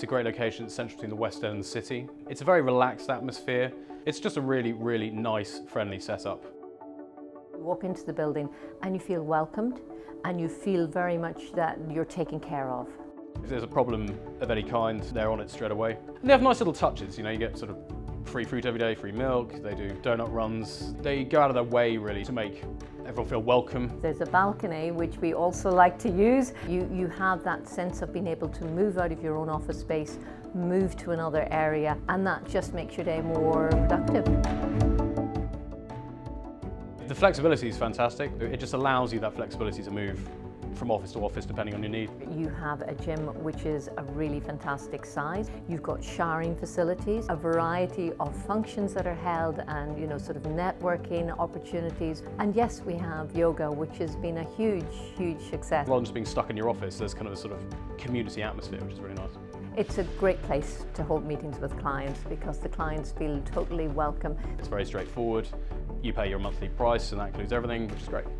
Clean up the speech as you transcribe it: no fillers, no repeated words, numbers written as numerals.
It's a great location, it's central between the West End and the city. It's a very relaxed atmosphere. It's just a really, really nice, friendly setup. You walk into the building and you feel welcomed and you feel very much that you're taken care of. If there's a problem of any kind, they're on it straight away. And they have nice little touches, you know, you get sort of free fruit every day, free milk, they do donut runs. They go out of their way really to make everyone feel welcome. There's a balcony which we also like to use. You have that sense of being able to move out of your own office space, move to another area, and that just makes your day more productive. The flexibility is fantastic. It just allows you that flexibility to move from office to office depending on your need. You have a gym which is a really fantastic size. You've got showering facilities, a variety of functions that are held and, you know, sort of networking opportunities. And yes, we have yoga, which has been a huge, huge success. Rather than just being stuck in your office, there's kind of a sort of community atmosphere, which is really nice. It's a great place to hold meetings with clients because the clients feel totally welcome. It's very straightforward. You pay your monthly price and that includes everything, which is great.